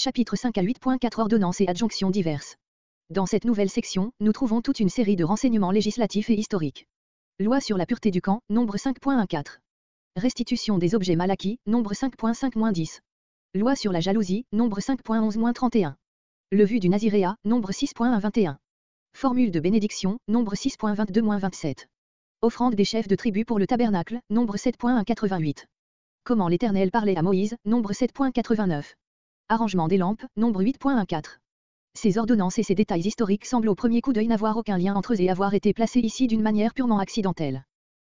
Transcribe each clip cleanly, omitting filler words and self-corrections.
chapitres 5 à 8.4 Ordonnances et adjonctions diverses. Dans cette nouvelle section, nous trouvons toute une série de renseignements législatifs et historiques. Loi sur la pureté du camp, nombre 5.14. Restitution des objets mal acquis, nombre 5.5-10. Loi sur la jalousie, nombre 5.11-31. Le vu du Naziréat, nombre 6.1-21. Formule de bénédiction, nombre 6.22-27. Offrande des chefs de tribu pour le tabernacle, nombre 7.1-88. Comment l'Éternel parlait à Moïse, nombre 7.89. Arrangement des lampes, nombre 8.14. Ces ordonnances et ces détails historiques semblent au premier coup d'œil n'avoir aucun lien entre eux et avoir été placés ici d'une manière purement accidentelle.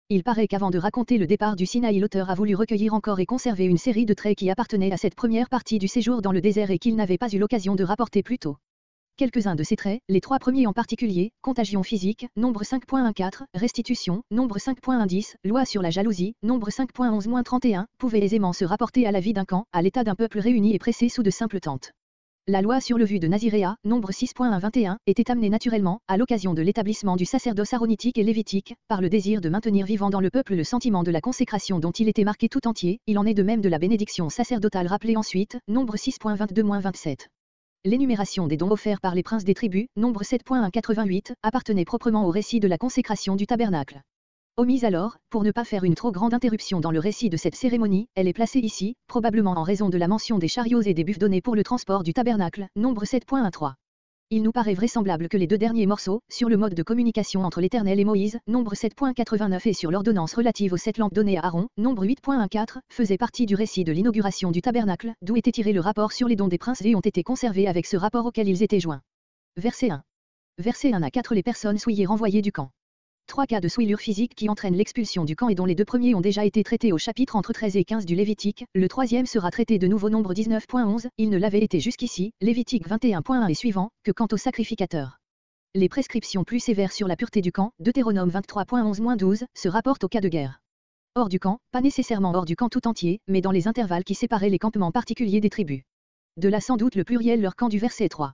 Il paraît qu'avant de raconter le départ du Sinaï, l'auteur a voulu recueillir encore et conserver une série de traits qui appartenaient à cette première partie du séjour dans le désert et qu'il n'avait pas eu l'occasion de rapporter plus tôt. Quelques-uns de ces traits, les trois premiers en particulier, contagion physique, nombre 5.14, restitution, nombre 5.10, loi sur la jalousie, nombre 5.11-31, pouvaient aisément se rapporter à la vie d'un camp, à l'état d'un peuple réuni et pressé sous de simples tentes. La loi sur le vu de Naziréa, nombre 6.1-21, était amenée naturellement, à l'occasion de l'établissement du sacerdoce aaronitique et lévitique, par le désir de maintenir vivant dans le peuple le sentiment de la consécration dont il était marqué tout entier, il en est de même de la bénédiction sacerdotale rappelée ensuite, nombre 6.22-27. L'énumération des dons offerts par les princes des tribus, nombre 7.1-88, appartenait proprement au récit de la consécration du tabernacle. Omise alors, pour ne pas faire une trop grande interruption dans le récit de cette cérémonie, elle est placée ici, probablement en raison de la mention des chariots et des buffles donnés pour le transport du tabernacle, nombre 7.13. Il nous paraît vraisemblable que les deux derniers morceaux, sur le mode de communication entre l'Éternel et Moïse, nombre 7.89 et sur l'ordonnance relative aux 7 lampes données à Aaron, nombre 8.14, faisaient partie du récit de l'inauguration du tabernacle, d'où était tiré le rapport sur les dons des princes et ont été conservés avec ce rapport auquel ils étaient joints. Verset 1. Verset 1 à 4 Les personnes souillées renvoyées du camp. 3 cas de souillure physique qui entraînent l'expulsion du camp et dont les deux premiers ont déjà été traités au chapitre entre 13 et 15 du Lévitique, le troisième sera traité de nouveau nombre 19.11, il ne l'avait été jusqu'ici, Lévitique 21.1 et suivant, que quant aux sacrificateurs. Les prescriptions plus sévères sur la pureté du camp, Deutéronome 23.11-12, se rapportent aux cas de guerre. Hors du camp, pas nécessairement hors du camp tout entier, mais dans les intervalles qui séparaient les campements particuliers des tribus. De là sans doute le pluriel leur camp du verset 3.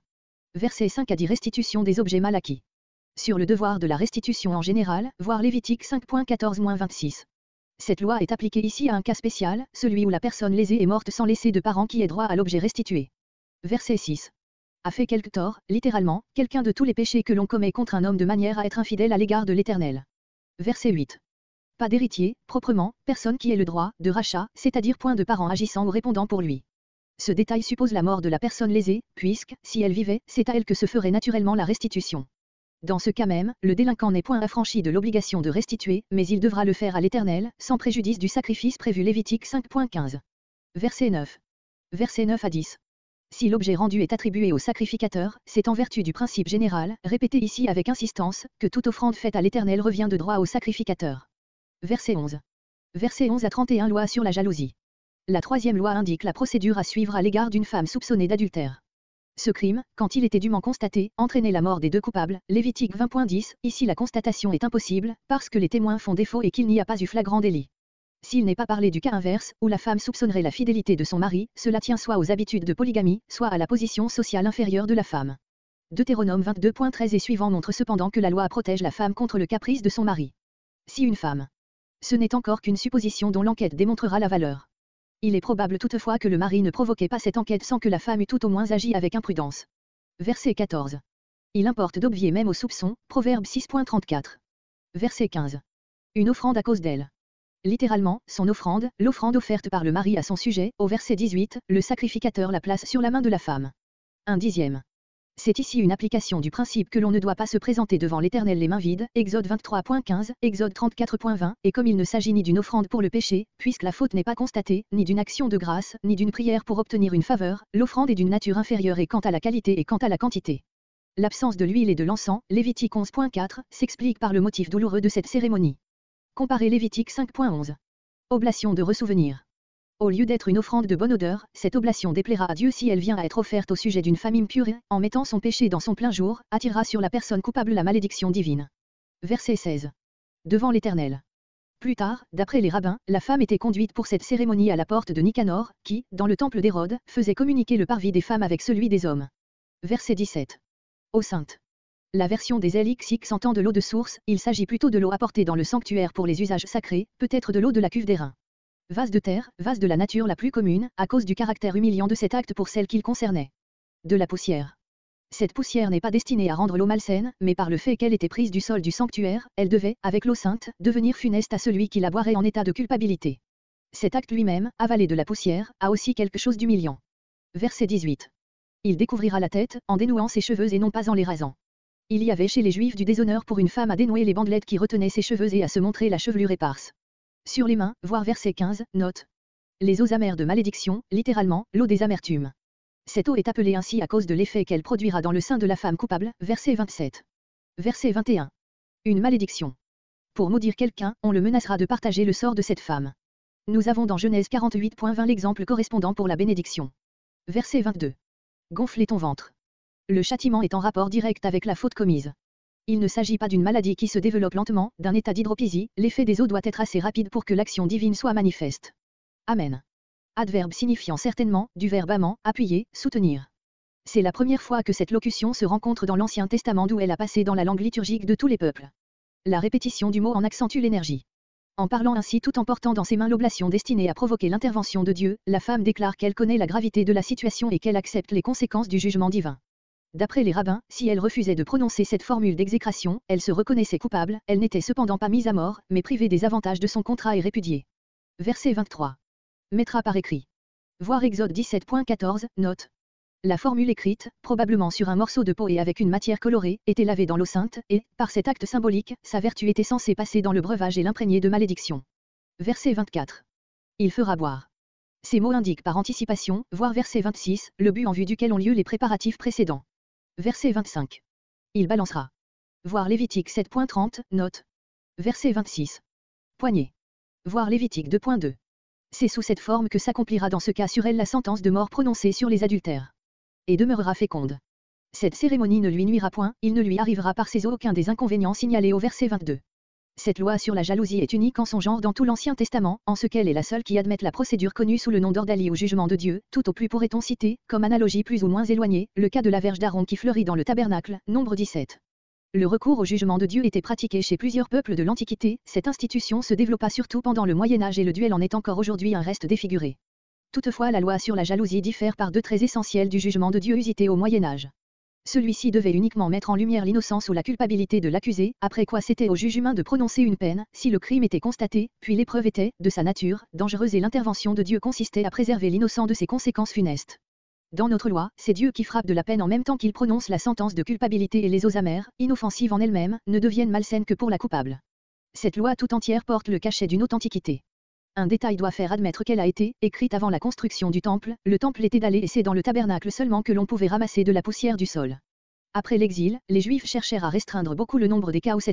Verset 5 à 10 Restitution des objets mal acquis. Sur le devoir de la restitution en général, voir Lévitique 5.14-26. Cette loi est appliquée ici à un cas spécial, celui où la personne lésée est morte sans laisser de parent qui ait droit à l'objet restitué. Verset 6. A fait quelque tort, littéralement, quelqu'un de tous les péchés que l'on commet contre un homme de manière à être infidèle à l'égard de l'Éternel. Verset 8. Pas d'héritier, proprement, personne qui ait le droit, de rachat, c'est-à-dire point de parent agissant ou répondant pour lui. Ce détail suppose la mort de la personne lésée, puisque, si elle vivait, c'est à elle que se ferait naturellement la restitution. Dans ce cas même, le délinquant n'est point affranchi de l'obligation de restituer, mais il devra le faire à l'Éternel, sans préjudice du sacrifice prévu Lévitique 5.15. Verset 9. Verset 9 à 10. Si l'objet rendu est attribué au sacrificateur, c'est en vertu du principe général, répété ici avec insistance, que toute offrande faite à l'Éternel revient de droit au sacrificateur. Verset 11. Verset 11 à 31 Loi sur la jalousie. La troisième loi indique la procédure à suivre à l'égard d'une femme soupçonnée d'adultère. Ce crime, quand il était dûment constaté, entraînait la mort des deux coupables, Lévitique 20.10, ici la constatation est impossible, parce que les témoins font défaut et qu'il n'y a pas eu flagrant délit. S'il n'est pas parlé du cas inverse, où la femme soupçonnerait la fidélité de son mari, cela tient soit aux habitudes de polygamie, soit à la position sociale inférieure de la femme. Deutéronome 22.13 et suivant montre cependant que la loi protège la femme contre le caprice de son mari. Si une femme. Ce n'est encore qu'une supposition dont l'enquête démontrera la valeur. Il est probable toutefois que le mari ne provoquait pas cette enquête sans que la femme eût tout au moins agi avec imprudence. Verset 14. Il importe d'obvier même aux soupçons, Proverbe 6.34. Verset 15. Une offrande à cause d'elle. Littéralement, son offrande, l'offrande offerte par le mari à son sujet, au verset 18, le sacrificateur la place sur la main de la femme. 1/10. C'est ici une application du principe que l'on ne doit pas se présenter devant l'Éternel les mains vides, Exode 23.15, Exode 34.20, et comme il ne s'agit ni d'une offrande pour le péché, puisque la faute n'est pas constatée, ni d'une action de grâce, ni d'une prière pour obtenir une faveur, l'offrande est d'une nature inférieure et quant à la qualité et quant à la quantité. L'absence de l'huile et de l'encens, Lévitique 11.4, s'explique par le motif douloureux de cette cérémonie. Comparez Lévitique 5.11. Oblation de ressouvenir. Au lieu d'être une offrande de bonne odeur, cette oblation déplaira à Dieu si elle vient à être offerte au sujet d'une femme impure, en mettant son péché dans son plein jour, attirera sur la personne coupable la malédiction divine. Verset 16. Devant l'Éternel. Plus tard, d'après les rabbins, la femme était conduite pour cette cérémonie à la porte de Nicanor, qui, dans le temple d'Hérode, faisait communiquer le parvis des femmes avec celui des hommes. Verset 17. Eau sainte. La version des LXX entend de l'eau de source, il s'agit plutôt de l'eau apportée dans le sanctuaire pour les usages sacrés, peut-être de l'eau de la cuve d'airain. Vase de terre, vase de la nature la plus commune, à cause du caractère humiliant de cet acte pour celle qu'il concernait. De la poussière. Cette poussière n'est pas destinée à rendre l'eau malsaine, mais par le fait qu'elle était prise du sol du sanctuaire, elle devait, avec l'eau sainte, devenir funeste à celui qui la boirait en état de culpabilité. Cet acte lui-même, avalé de la poussière, a aussi quelque chose d'humiliant. Verset 18. Il découvrira la tête, en dénouant ses cheveux et non pas en les rasant. Il y avait chez les Juifs du déshonneur pour une femme à dénouer les bandelettes qui retenaient ses cheveux et à se montrer la chevelure éparse. Sur les mains, voir verset 15, note. Les eaux amères de malédiction, littéralement, l'eau des amertumes. Cette eau est appelée ainsi à cause de l'effet qu'elle produira dans le sein de la femme coupable, verset 27. Verset 21. Une malédiction. Pour maudire quelqu'un, on le menacera de partager le sort de cette femme. Nous avons dans Genèse 48.20 l'exemple correspondant pour la bénédiction. Verset 22. Gonflez ton ventre. Le châtiment est en rapport direct avec la faute commise. Il ne s'agit pas d'une maladie qui se développe lentement, d'un état d'hydropysie, l'effet des eaux doit être assez rapide pour que l'action divine soit manifeste. Amen. Adverbe signifiant certainement, du verbe amant, appuyer, soutenir. C'est la première fois que cette locution se rencontre dans l'Ancien Testament d'où elle a passé dans la langue liturgique de tous les peuples. La répétition du mot en accentue l'énergie. En parlant ainsi tout en portant dans ses mains l'oblation destinée à provoquer l'intervention de Dieu, la femme déclare qu'elle connaît la gravité de la situation et qu'elle accepte les conséquences du jugement divin. D'après les rabbins, si elle refusait de prononcer cette formule d'exécration, elle se reconnaissait coupable, elle n'était cependant pas mise à mort, mais privée des avantages de son contrat et répudiée. Verset 23. Mettra par écrit. Voir Exode 17.14, note. La formule écrite, probablement sur un morceau de peau et avec une matière colorée, était lavée dans l'eau sainte, et, par cet acte symbolique, sa vertu était censée passer dans le breuvage et l'imprégner de malédiction. Verset 24. Il fera boire. Ces mots indiquent par anticipation, voir verset 26, le but en vue duquel ont lieu les préparatifs précédents. Verset 25. Il balancera. Voir Lévitique 7.30, note. Verset 26. Poignée. Voir Lévitique 2.2. C'est sous cette forme que s'accomplira dans ce cas sur elle la sentence de mort prononcée sur les adultères. Et demeurera féconde. Cette cérémonie ne lui nuira point, il ne lui arrivera par ses eaux aucun des inconvénients signalés au verset 22. Cette loi sur la jalousie est unique en son genre dans tout l'Ancien Testament, en ce qu'elle est la seule qui admette la procédure connue sous le nom d'ordalie au jugement de Dieu, tout au plus pourrait-on citer, comme analogie plus ou moins éloignée, le cas de la verge d'Aaron qui fleurit dans le tabernacle, Nombre 17. Le recours au jugement de Dieu était pratiqué chez plusieurs peuples de l'Antiquité, cette institution se développa surtout pendant le Moyen-Âge et le duel en est encore aujourd'hui un reste défiguré. Toutefois la loi sur la jalousie diffère par deux traits essentiels du jugement de Dieu usité au Moyen-Âge. Celui-ci devait uniquement mettre en lumière l'innocence ou la culpabilité de l'accusé, après quoi c'était au juge humain de prononcer une peine, si le crime était constaté, puis l'épreuve était, de sa nature, dangereuse et l'intervention de Dieu consistait à préserver l'innocent de ses conséquences funestes. Dans notre loi, c'est Dieu qui frappe de la peine en même temps qu'il prononce la sentence de culpabilité et les eaux amères, inoffensives en elles-mêmes, ne deviennent malsaines que pour la coupable. Cette loi tout entière porte le cachet d'une authenticité. Un détail doit faire admettre qu'elle a été, écrite avant la construction du temple, le temple était dallé et c'est dans le tabernacle seulement que l'on pouvait ramasser de la poussière du sol. Après l'exil, les Juifs cherchèrent à restreindre beaucoup le nombre des cas où cette